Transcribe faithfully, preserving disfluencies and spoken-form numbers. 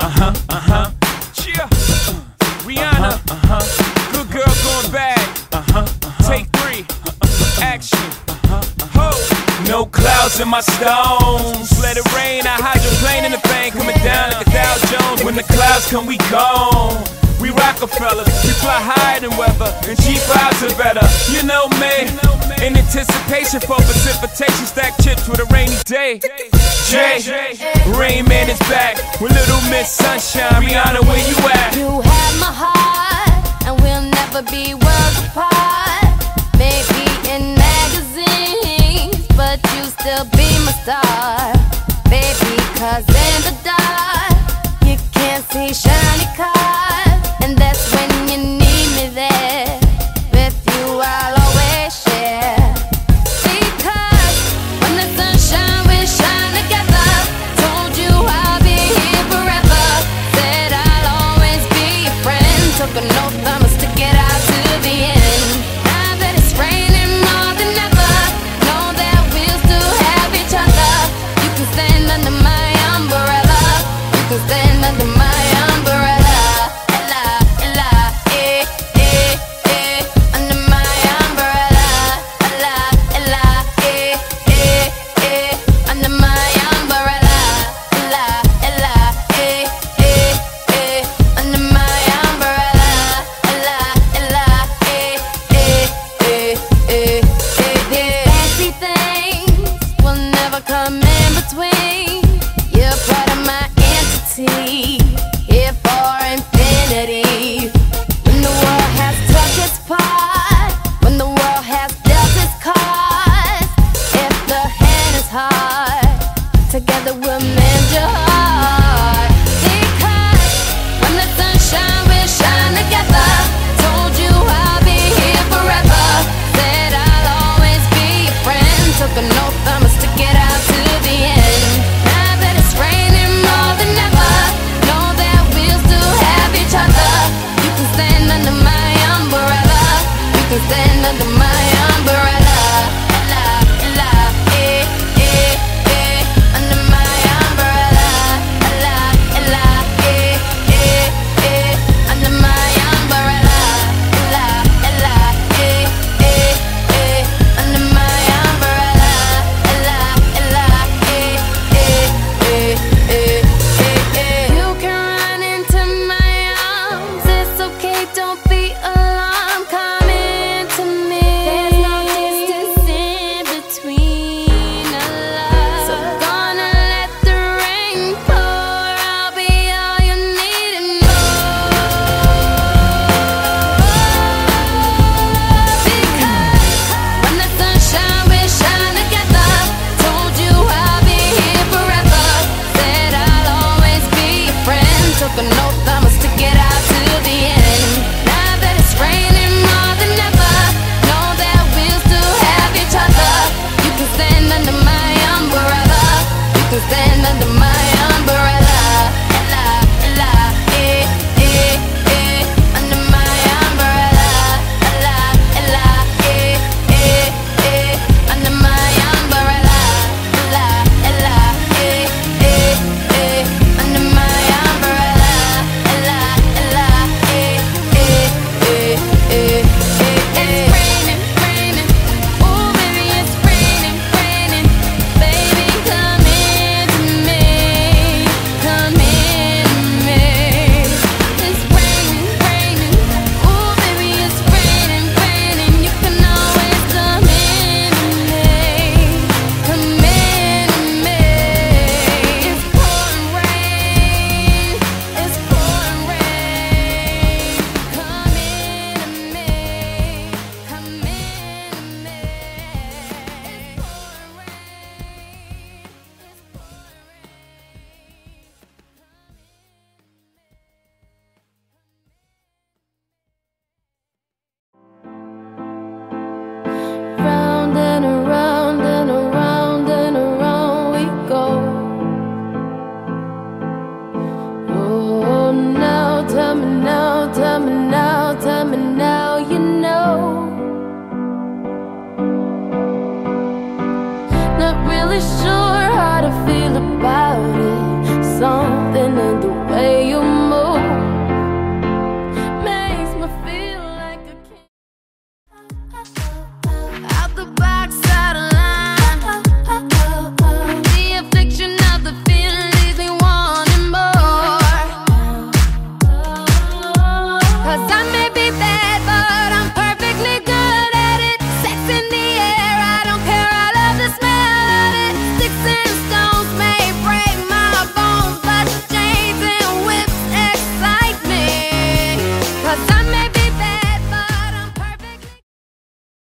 uh-huh, uh-huh. Cheer, uh, Rihanna, uh-huh, uh-huh. Good girl going bad, uh-huh, uh-huh. Take three, uh-huh. Action, uh-huh, uh-huh. Ho. No clouds in my stones, let it rain, I hydroplane in the bank, coming down like a Dow Jones. When the clouds come, we gone. We Roc-a-Fella, we fly higher than weather, and G fives are better, you know me. In anticipation for precipitation, stack chips with a rainy day. Jay, Rain Man is back with Little Miss Sunshine. Rihanna, where you at? You have my heart, and we'll never be worlds apart. Maybe in magazines, but you still be my star. Baby, cause in the dark, you can't see shiny cars. And that's when you need me there. With you I'll always share. Because when the sunshine will shine together, told you I'll be here forever. Said I'll always be your friend. Took an oath I must stick it out to the end. Now that it's raining more than ever, know that we'll still have each other. You can stand under my umbrella. You can stand under my umbrella. Come in between, you're part of my entity, here for infinity. When the world has struck its part, when the world has dealt its cards, if the hand is hard, together we'll mend your heart. Because when the sunshine will shine together, told you I'll be here forever. Said I'll always be your friend, took an oath I must stick it out to the end. Now that it's raining more than ever, know that we'll still have each other. You can stand under my umbrella. You can stand under my umbrella. Took an oath, I must stick it out to the end. Now that it's raining more than ever, know that we'll still have each other. You can stand under my umbrella. You can stand under my umbrella. La, la, eh, eh, eh. Under my umbrella. La, la, eh, eh, eh. Under my umbrella. La, la, eh, eh, eh. Under my umbrella. Not really sure how to feel about it.